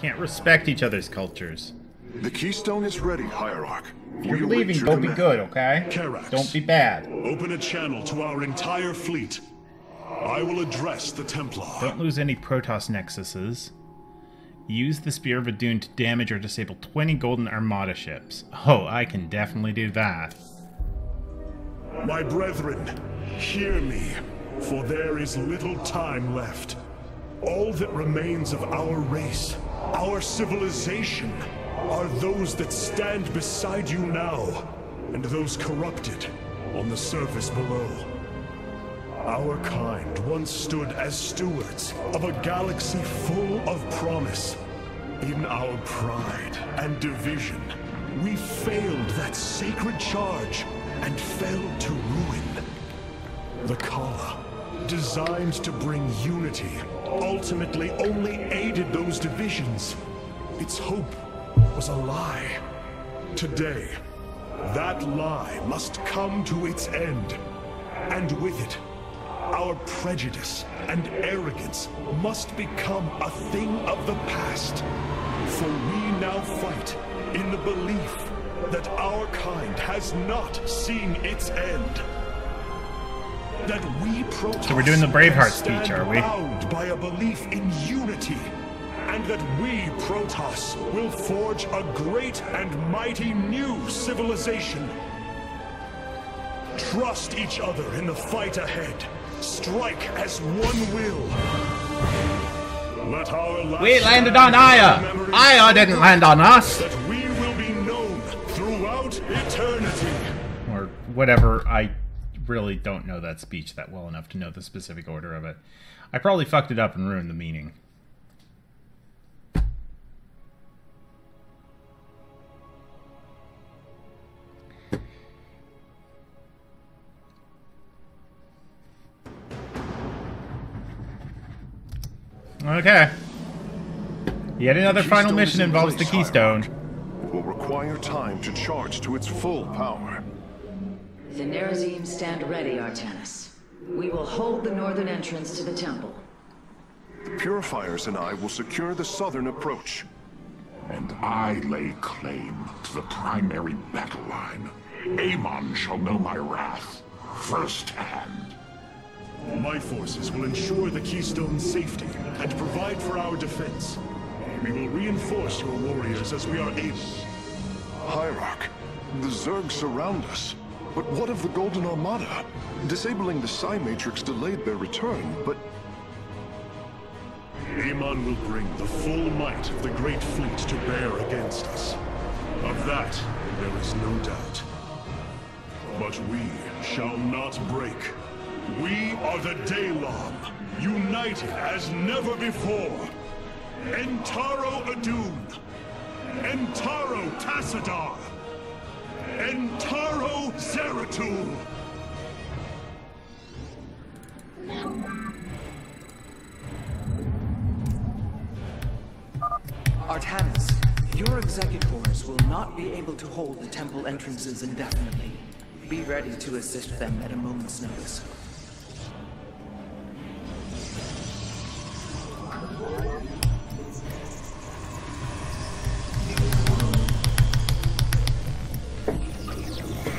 Can't respect each other's cultures. The Keystone is ready, Hierarch. You're leaving, don't be good, okay? Karax, don't be bad. Open a channel to our entire fleet. I will address the Templar. Don't lose any Protoss nexuses. Use the Spear of Adun to damage or disable 20 Golden Armada ships. Oh, I can definitely do that. My brethren, hear me, for there is little time left. All that remains of our race, our civilization, are those that stand beside you now, and those corrupted on the surface below. Our kind once stood as stewards of a galaxy full of promise. In our pride and division, we failed that sacred charge and fell to ruin. The Khala, designed to bring unity, ultimately only aided those divisions. Its hope was a lie. Today, that lie must come to its end, and with it, our prejudice and arrogance must become a thing of the past, for we now fight in the belief that our kind has not seen its end. That we Protoss, so we're doing the Braveheart speech, are we? Bound by a belief in unity, and that we Protoss will forge a great and mighty new civilization. Trust each other in the fight ahead. Strike as one will. Let our last we landed on Aya. Aya didn't land on us. That we will be known throughout eternity. Or whatever. I really don't know that speech that well enough to know the specific order of it. I probably fucked it up and ruined the meaning. Okay. Yet another final mission involves the Keystone. It will require time to charge to its full power. The Nerazim stand ready, Artanis. We will hold the northern entrance to the temple. The purifiers and I will secure the southern approach. And I lay claim to the primary battle line. Amon shall know my wrath firsthand. My forces will ensure the Keystone's safety and provide for our defense. We will reinforce your warriors as we are able. Hierarch, the Zerg surround us. But what of the Golden Armada? Disabling the Psi Matrix delayed their return, but... Amon will bring the full might of the Great Fleet to bear against us. Of that, there is no doubt. But we shall not break. We are the Daelim, united as never before. Entaro Adun, Entaro Tassadar, Entaro Zeratul. Artanis, your executors will not be able to hold the temple entrances indefinitely. Be ready to assist them at a moment's notice.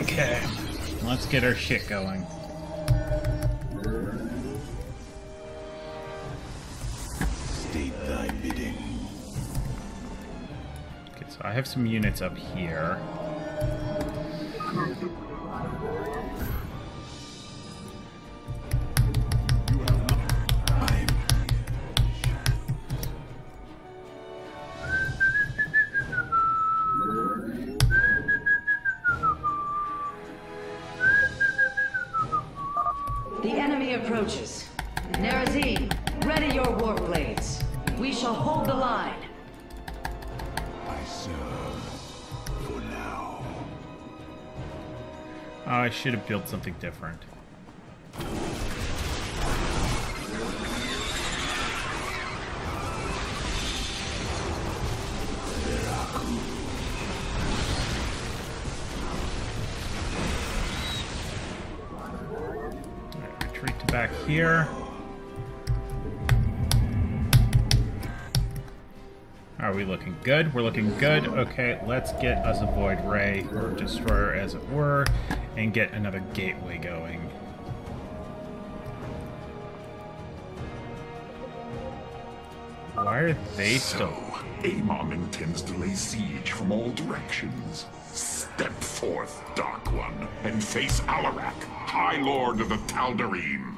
Okay, let's get our shit going. State thy bidding. Okay, so I have some units up here. Nerazim, ready your warp blades. We shall hold the line. I serve for now. Oh, I should have built something different. Back here. Are we looking good? We're looking good. Okay, let's get us a Void Ray, or Destroyer as it were, and get another gateway going. Why are they still... So, Amon intends to lay siege from all directions. Step forth, Dark One, and face Alarak, High Lord of the Tal'Darim.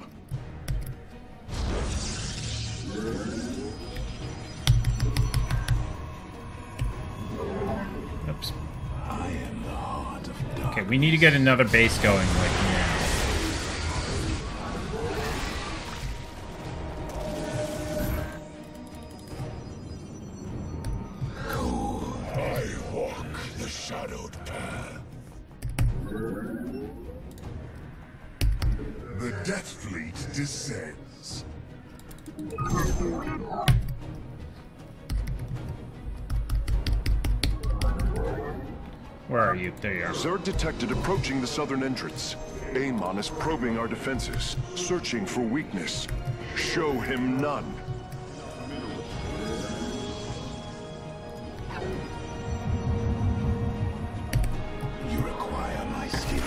Oops. I am the heart of darkness. Okay, we need to get another base going like now. I walk the shadowed path. The Death Fleet descends. Where are you? There you are. Zerg detected approaching the southern entrance. Amon is probing our defenses, searching for weakness. Show him none. You require my skill.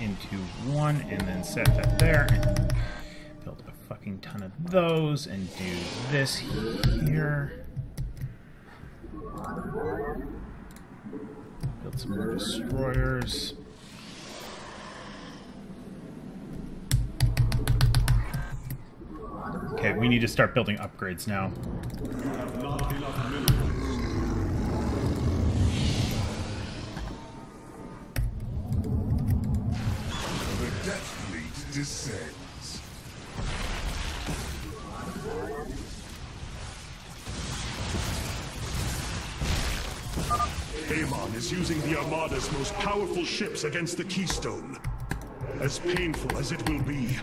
Into one, and then set that there, and build a fucking ton of those, and do this here. Build some more destroyers. Okay, we need to start building upgrades now. Descends. Amon is using the Armada's most powerful ships against the Keystone. As painful as it will be,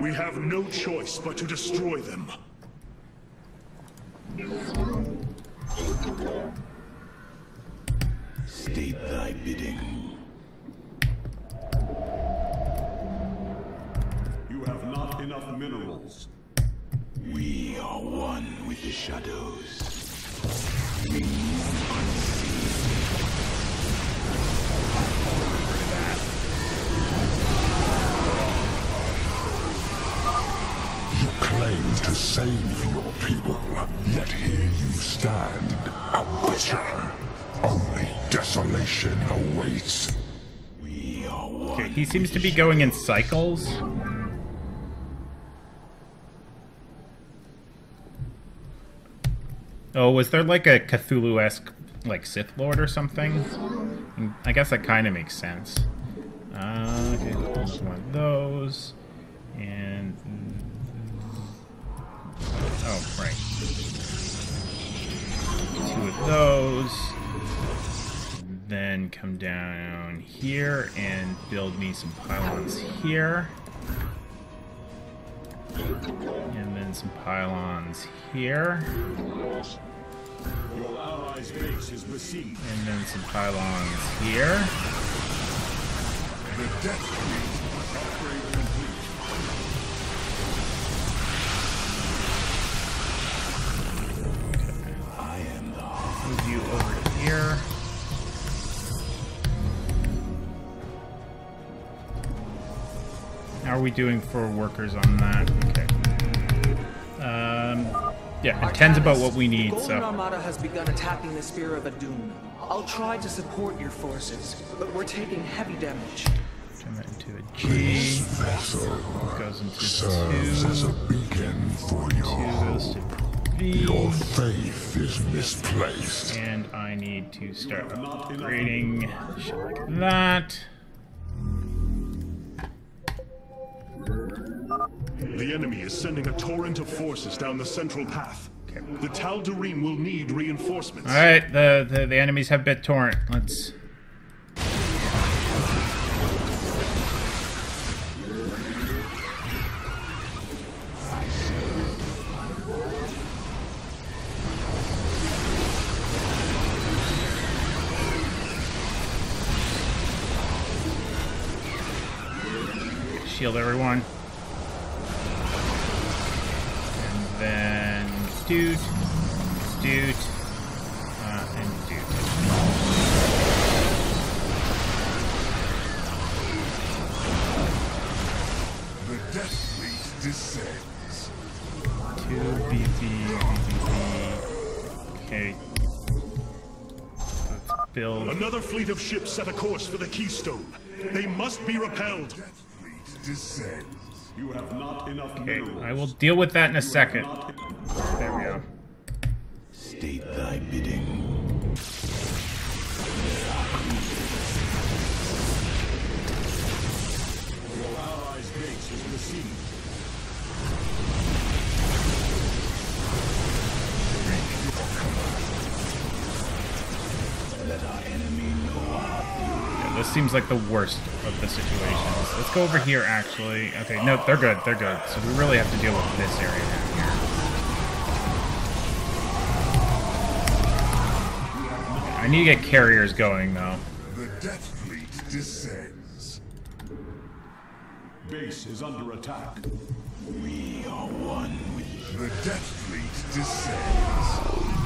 we have no choice but to destroy them. State thy bidding. Enough minerals. We are one with the shadows. We unseen. You claim to save your people, yet here you stand, a butcher. Only desolation awaits. We are one. Okay, he seems to be going in cycles. Oh, was there like a Cthulhu-esque, like, Sith Lord or something? I guess that kind of makes sense. Okay, just one of those. And... oh, right. Two of those. Then come down here and build me some pylons here. And then some pylons here. Your allies' base is besieged. And then some pylons here. The Death Fleet upgrade complete. I am the move you over here. How are we doing for workers on that? Okay. Yeah, Artanis, tens about what we need, so... Golden Armada has begun attacking the Sphere of Adun. I'll try to support your forces, but we're taking heavy damage. Turn that into a G. Goes into serves as a beacon for your hope. Your faith is misplaced. And I need to start upgrading shit like that. The enemy is sending a torrent of forces down the central path. Okay. The Tal'Darim will need reinforcements. All right, the enemies have BitTorrent. Let's. Shield everyone. And then dude, dude, and dude. The death fleet descends. Okay. Let's build. Another fleet of ships set a course for the Keystone. They must be repelled. Descends. You have not enough minerals. I will deal with that in a second. There we go. State thy bidding. Your allies' base is besieged. Let our enemy know. This seems like the worst of the situations. Let's go over here, actually. Okay, nope, they're good, they're good. So we really have to deal with this area down here. I need to get carriers going, though. The Death Fleet descends. Base is under attack. We are one. The Death Fleet descends.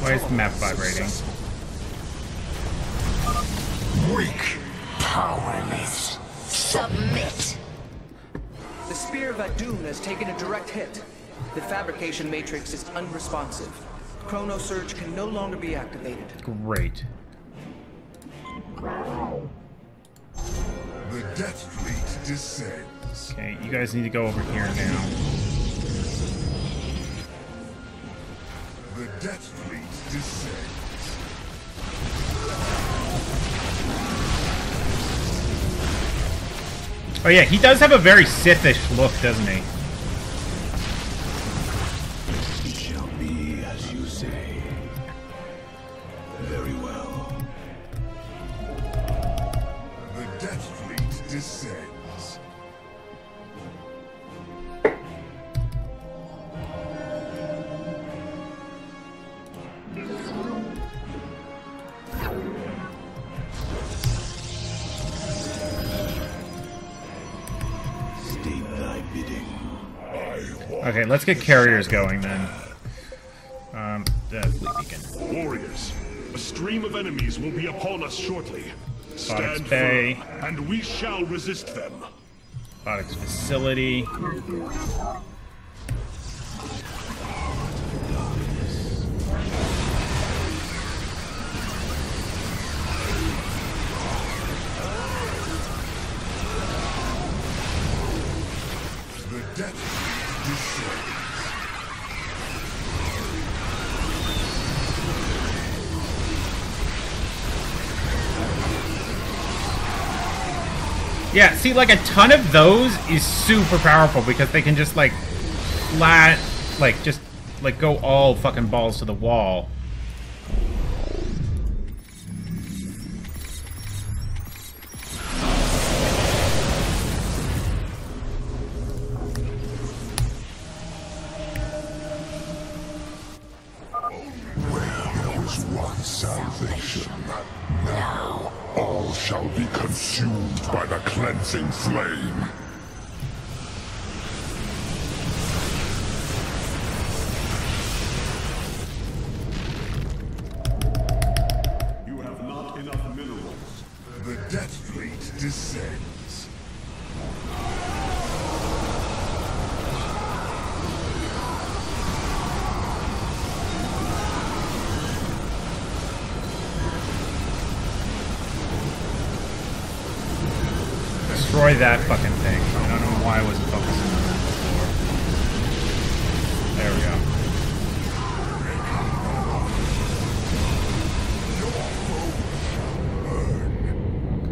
Why is the map vibrating? Weak, powerless, submit. The Spear of Adun has taken a direct hit. The fabrication matrix is unresponsive. Chrono Surge can no longer be activated. Great. The Death Fleet descends. Okay, you guys need to go over here now. The Death Fleet descends. Oh yeah, he does have a very Sith-ish look, doesn't he? It shall be as you say. Very well. The Death Fleet descends. Okay, let's get carriers going then. Warriors, a stream of enemies will be upon us shortly. Stand firm, and we shall resist them. Botics facility. Yeah, see, like, a ton of those is super powerful because they can just, like, flat, like, just, like, go all fucking balls to the wall. Flame. You have not enough minerals. The Death Fleet descends. destroy that fucking thing. I don't know why I wasn't focusing on that before.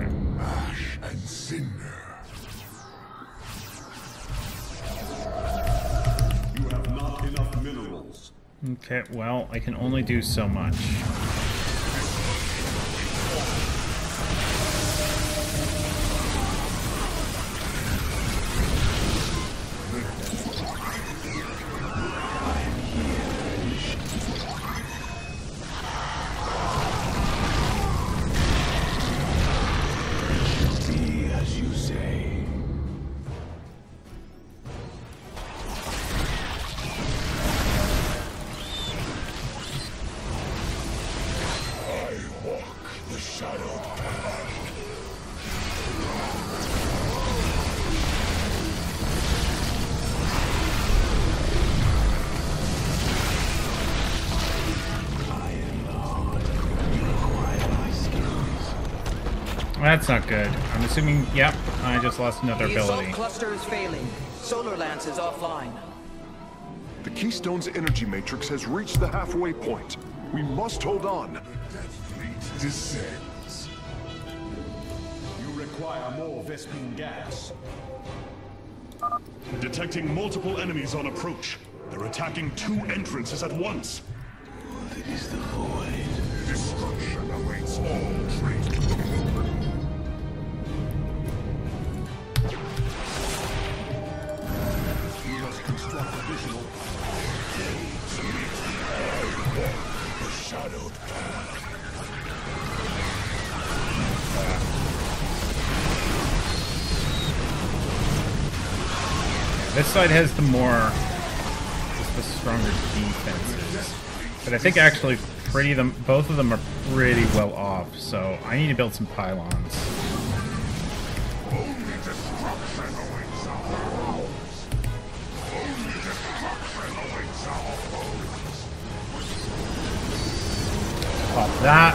There we go. Okay. Ash and cinder. You have not enough minerals. Okay, well, I can only do so much. That's not good. I'm assuming, yep, I just lost another ability. The cluster is failing. Solar Lance is offline. The Keystone's energy matrix has reached the halfway point. We must hold on. That fleet descends. You require more Vespine gas. Detecting multiple enemies on approach. They're attacking two entrances at once. It is the void. Destruction awaits all traitors. This side has the more, just the stronger defenses, but I think actually both of them are pretty well off. So I need to build some pylons. Only destruction awaits our foes. Only destruction awaits our foes. Pop that.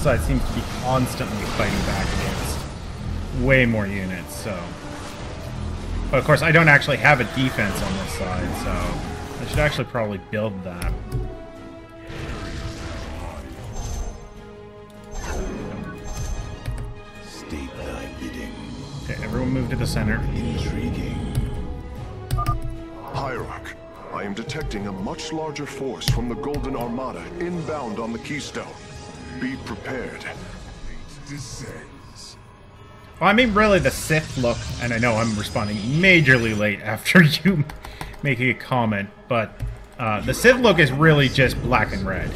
Side seems to be constantly fighting back against way more units, so. But of course, I don't actually have a defense on this side, so I should actually probably build that. State thy bidding. Okay, everyone move to the center. Intriguing. Hierarch, I am detecting a much larger force from the Golden Armada inbound on the Keystone. Be prepared. Well, I mean, really, the Sith look, and I know I'm responding majorly late after you making a comment, but the Sith look is really just black and red,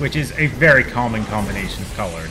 which is a very common combination of colors.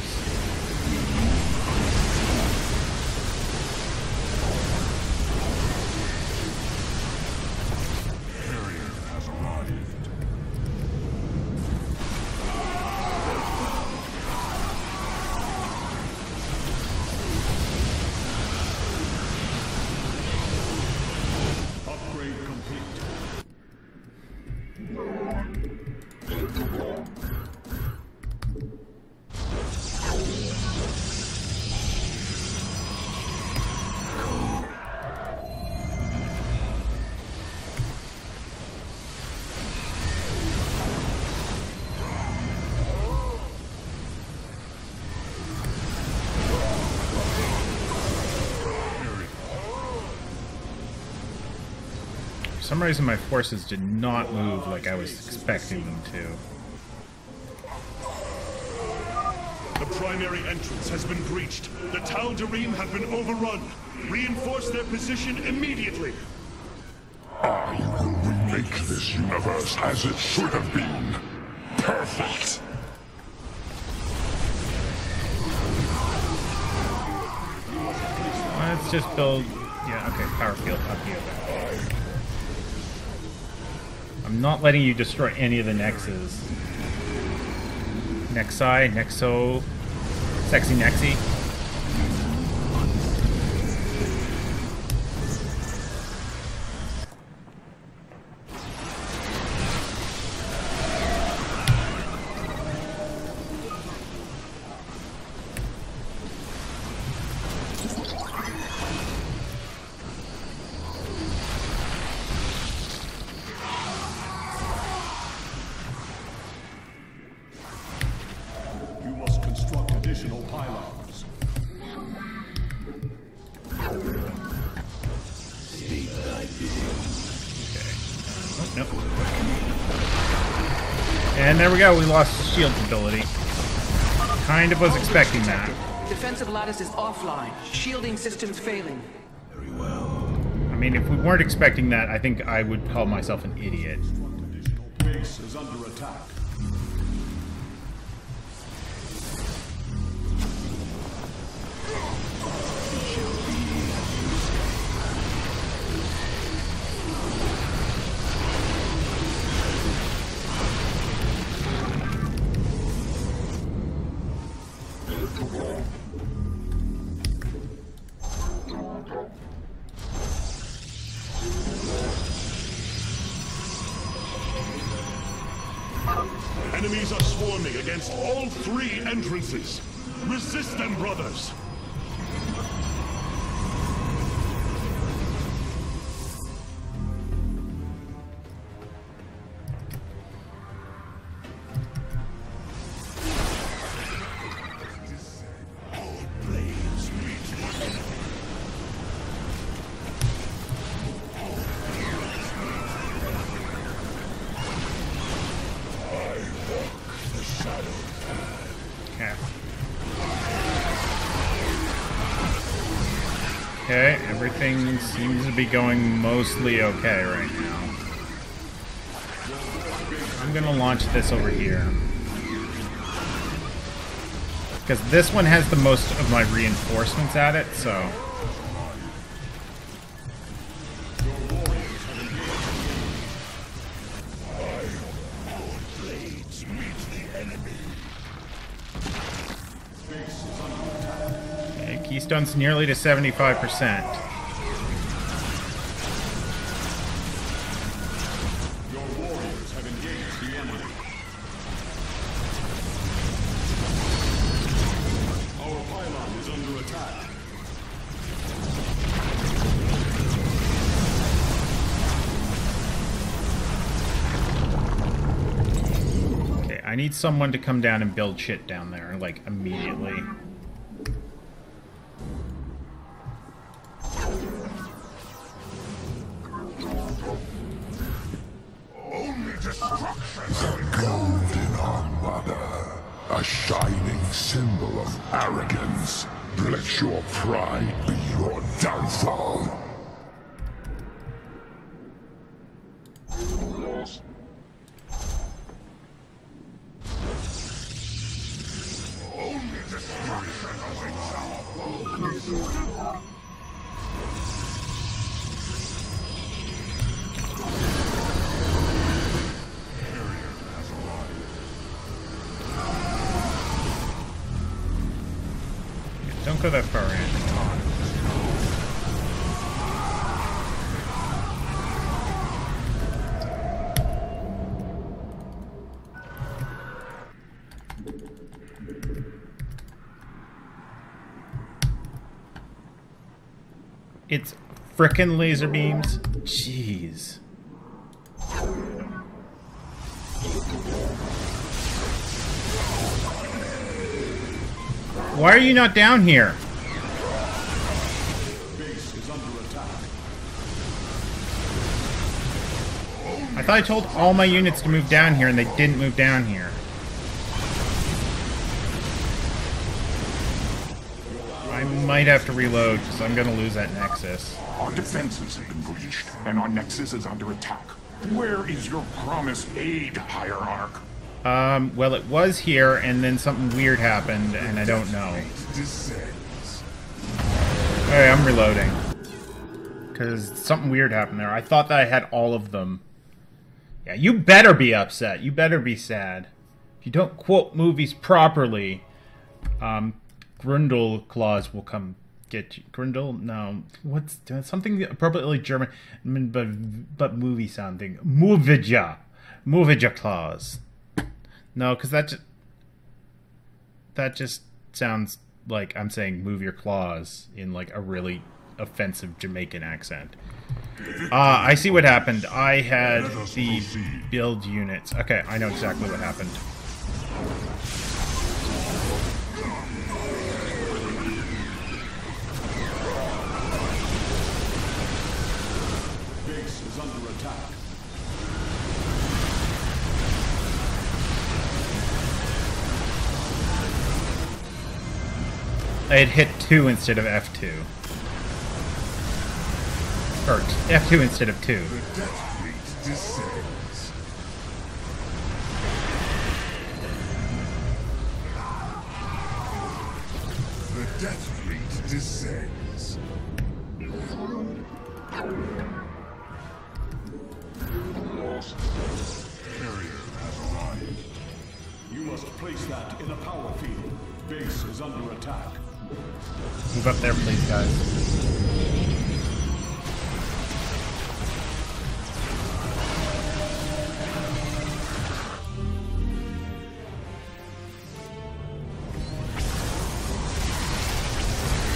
For some reason my forces did not move like I was expecting them to. The primary entrance has been breached. The Tal'Darim have been overrun. Reinforce their position immediately. I will remake this universe as it should have been. Perfect. Let's just build... yeah, okay, power field up here. I'm not letting you destroy any of the Nexes. Nexi, Nexo, Sexy Nexi. additional pylons. Speak thy vision. Okay. Oh, no. And there we go. We lost the shield's ability. Kind of was expecting that. Defensive lattice is offline. Shielding systems failing. Very well. I mean, if we weren't expecting that, I think I would call myself an idiot. Base is under attack. Enemies are swarming against all three entrances. Resist them, brothers. Okay, everything seems to be going mostly okay right now. I'm gonna launch this over here. Because this one has the most of my reinforcements at it, so... Keystone's nearly to 75%. Your warriors have engaged the enemy. Our pylon is under attack. Okay, I need someone to come down and build shit down there, like, immediately. The Golden Armada, a shining symbol of arrogance. Let your pride be your downfall. Only destruction awaits our foes. Don't go that far in. It's frickin' laser beams. Jeez. Why are you not down here? Base is under attack. I thought I told all my units to move down here and they didn't move down here. I might have to reload because I'm going to lose that Nexus. Our defenses have been breached and our Nexus is under attack. Where is your promised aid, Hierarch? Well, it was here, and then something weird happened, and I don't know. Alright, I'm reloading. Because something weird happened there. I thought that I had all of them. Yeah, you better be upset. You better be sad. If you don't quote movies properly, Grundelklaus will come get you. Grundel? No. What's... something appropriately German, but movie sounding. Movija. Movija Claus. No, because that just sounds like I'm saying move your claws in like a really offensive Jamaican accent. I see what happened. I had the build units. Okay, I know exactly what happened. It hit 2 instead of F2. Or F2 instead of 2. The death fleet descends. The death fleet descends. Lost. Carrier has arrived. You must place that in a power field. Base is under attack. Move up there, please, guys.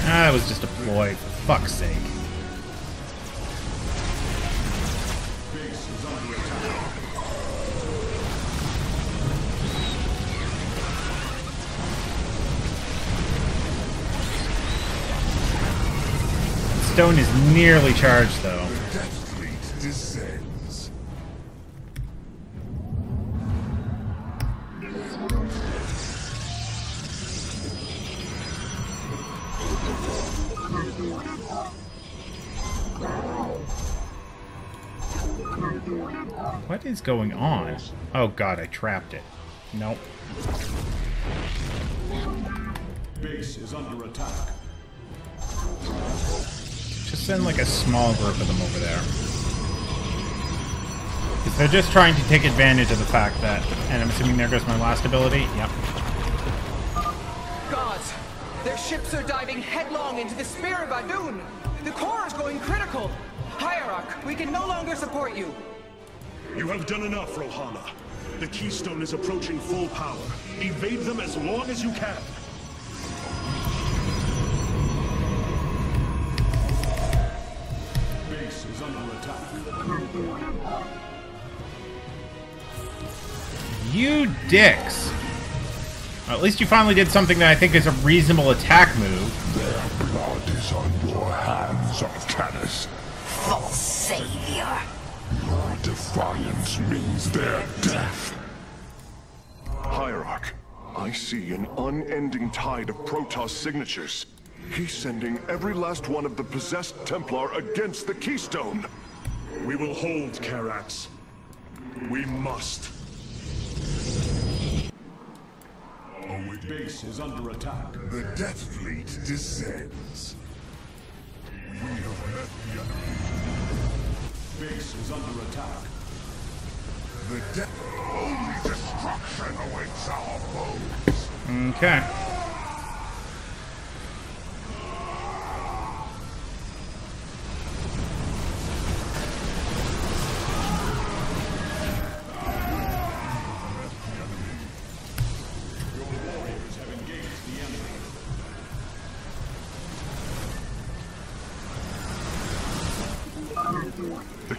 Ah, it was just a ploy, for fuck's sake. Base is under attack. Stone is nearly charged, though. The death fleet descends. What is going on? Oh god, I trapped it. Nope. Base is under attack. Just send like a small group of them over there. Because they're just trying to take advantage of the fact that... And I'm assuming there goes my last ability. Yep. Gods! Their ships are diving headlong into the Spear of Adun! The core is going critical! Hierarch, we can no longer support you! You have done enough, Rohana. The Keystone is approaching full power. Evade them as long as you can! Is under attack. You dicks! Well, at least you finally did something that I think is a reasonable attack move. Their blood is on your hands, Artanis. False savior. Your defiance means their death. Hierarch, I see an unending tide of Protoss signatures. He's sending every last one of the possessed Templar against the Keystone. We will hold, Karax. We must. Our base is under attack. The Death Fleet descends. We have met the enemy. Base is under attack. The Death... Only destruction awaits our foes. Okay.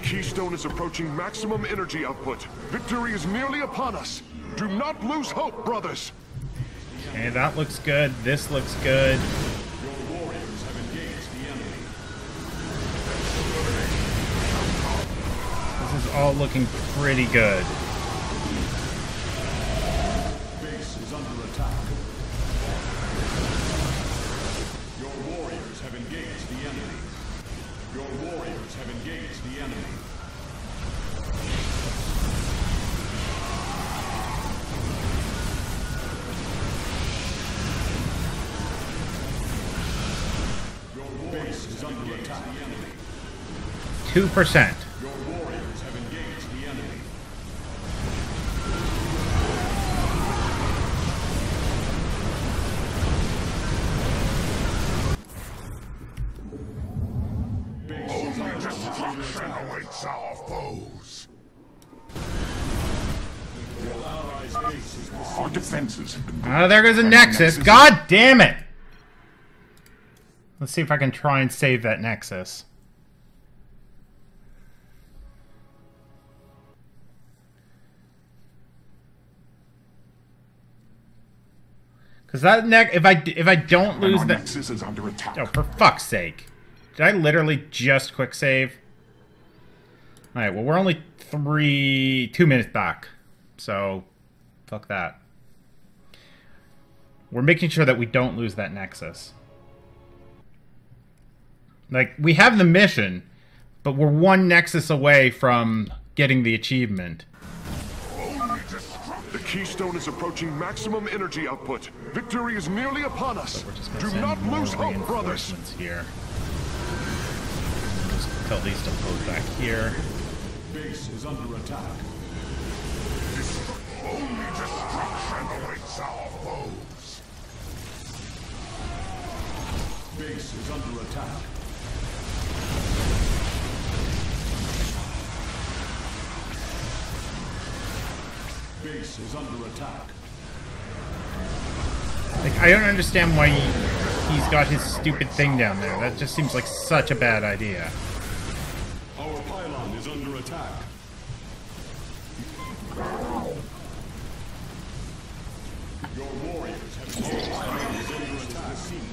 Keystone is approaching maximum energy output. Victory is nearly upon us. Do not lose hope, brothers. Hey, that looks good. This looks good. Your warriors have engaged the enemy. This is all looking pretty good. Base is under attack. Your warriors have engaged the enemy. Your warriors have engaged the enemy. Your base is under attack. 2%. Your warriors have engaged the enemy. Our foes. Our defenses. Oh, there goes a nexus. God damn it! Let's see if I can try and save that nexus. Because that if I don't lose that nexus is under attack. Oh, for fuck's sake! Did I literally just quick save? Alright, well, we're only 2 minutes back, so fuck that. We're making sure that we don't lose that nexus. Like, we have the mission, but we're one Nexus away from getting the achievement. The Keystone is approaching maximum energy output. Victory is nearly upon us. Do not lose hope, brothers. Here. Just tell these to float back here. Base is under attack. Only destruction awaits our foes. Base is under attack. Base is under attack. Like, I don't understand why he's got his stupid thing down there. That just seems like such a bad idea. Our pylon is under attack. Your warriors have lost the scene.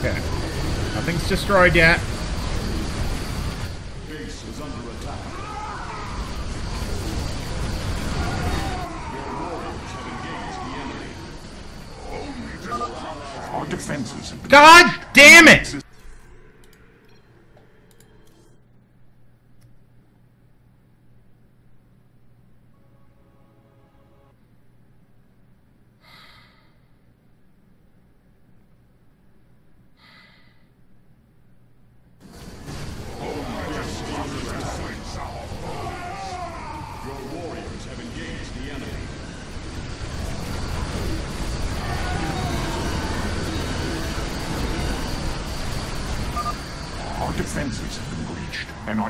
Okay. Nothing's destroyed yet. Base is under attack. Your warriors have engaged the enemy. Only destroy our defenses. God damn it!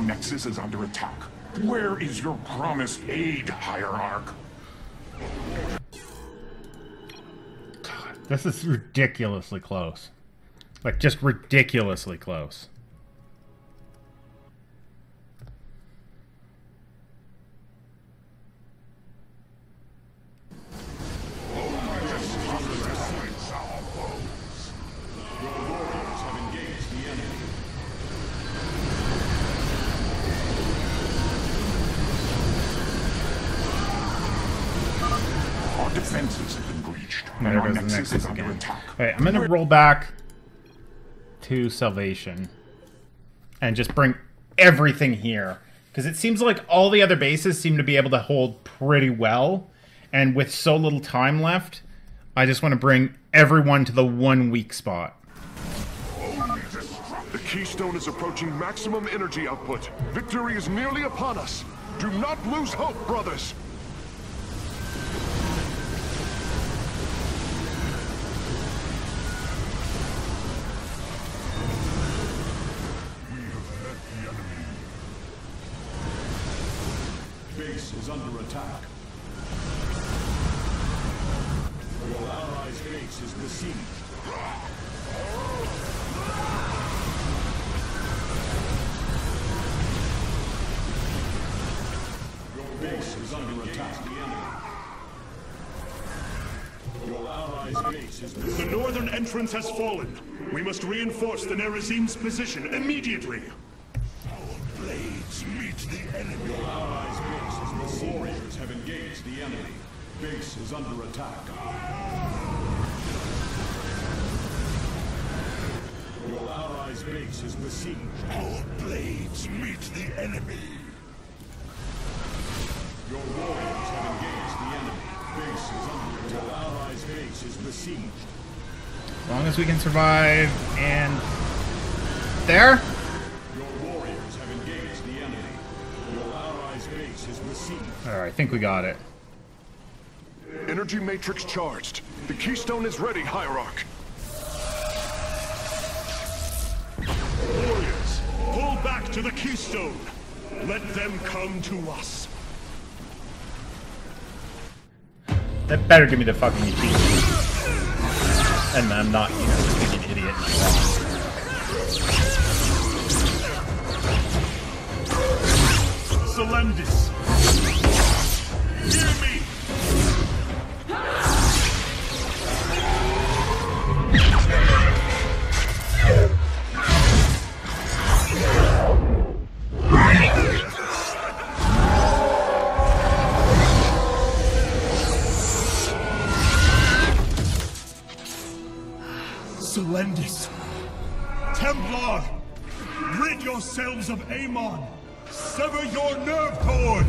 Nexus is under attack. Where is your promised aid, Hierarch? God, this is ridiculously close. Like, just ridiculously close. Alright, I'm gonna roll back to Salvation and just bring everything here, because it seems like all the other bases seem to be able to hold pretty well, and with so little time left, I just want to bring everyone to the one weak spot. The Keystone is approaching maximum energy output. Victory is nearly upon us. Do not lose hope, brothers. Is under attack. Your allies' base is besieged. Your base is under attack. Your allies' base is besieged. The northern entrance has fallen. We must reinforce the Nerazim's position immediately. Our blades meet the enemy. Your allies' base. Warriors have engaged the enemy. Base is under attack. Your allies' base is besieged. Our blades meet the enemy. Your warriors have engaged the enemy. Base is under attack. Your allies' base is besieged. As long as we can survive and... There? Alright, I think we got it. Energy matrix charged. The Keystone is ready, Hierarch. Warriors, pull back to the Keystone. Let them come to us. That better give me the fucking achievement. And I'm not, you know, being an idiot. Solemnis. Hear me! Splendis! Templar! Rid yourselves of Amon! Sever your nerve cords!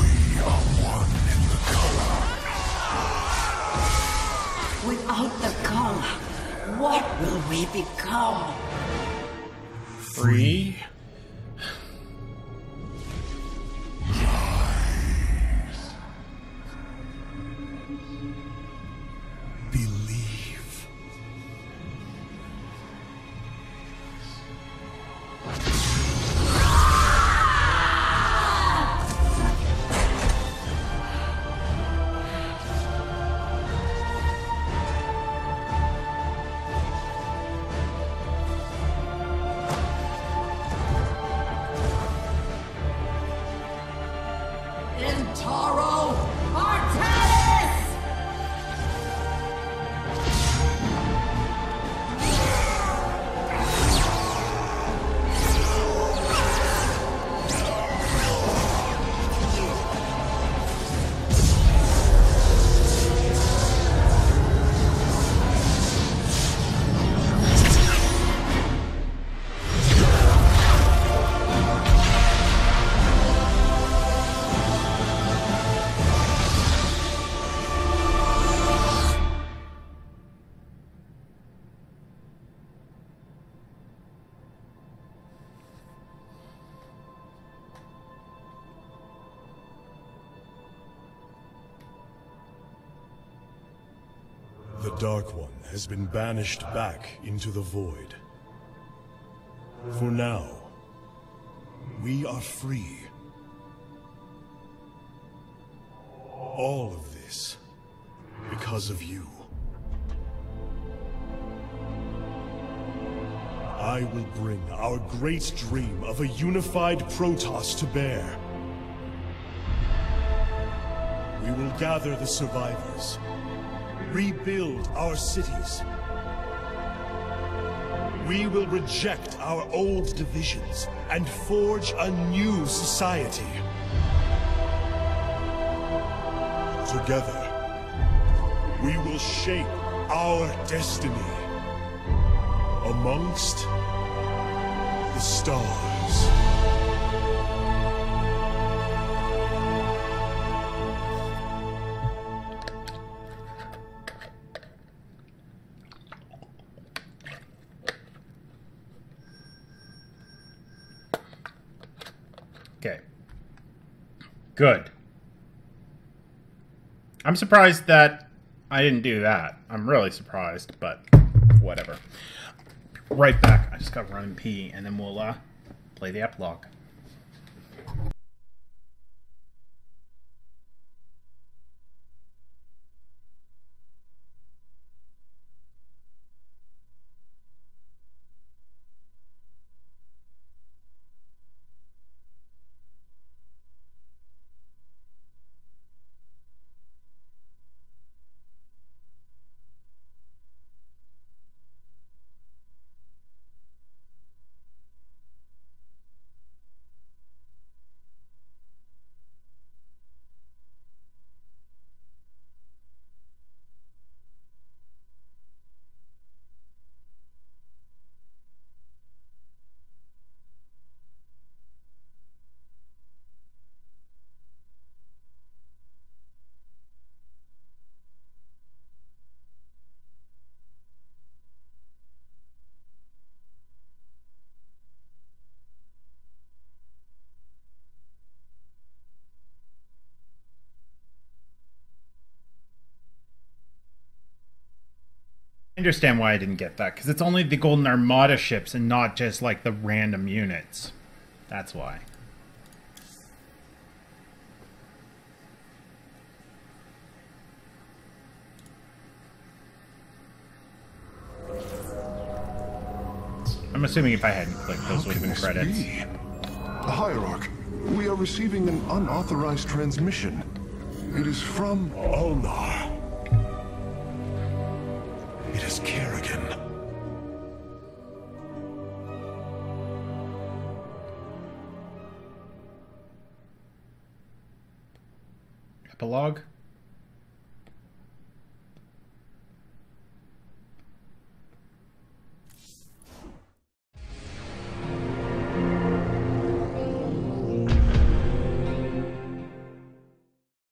We are one in the Khala. Without the Khala, what will we become? Free? Entaro Artanis! The Dark One has been banished back into the void. For now, we are free. All of this because of you. I will bring our great dream of a unified Protoss to bear. We will gather the survivors. Rebuild our cities. We will reject our old divisions and forge a new society. Together, we will shape our destiny amongst the stars. Good. I'm surprised that I didn't do that. I'm really surprised, but whatever. Right back. I just gotta run and pee, and then we'll play the epilogue. I understand why I didn't get that, because it's only the Golden Armada ships and not just like the random units. That's why. I'm assuming if I hadn't clicked those would have been credits. The Hierarch, we are receiving an unauthorized transmission. It is from Olnar. It is Kerrigan. Epilogue?